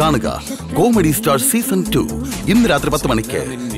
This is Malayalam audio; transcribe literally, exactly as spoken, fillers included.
കാണുക കോമഡി സ്റ്റാർ സീസൺ ടു ഇന്ന് രാത്രി പത്ത് മണിക്ക്.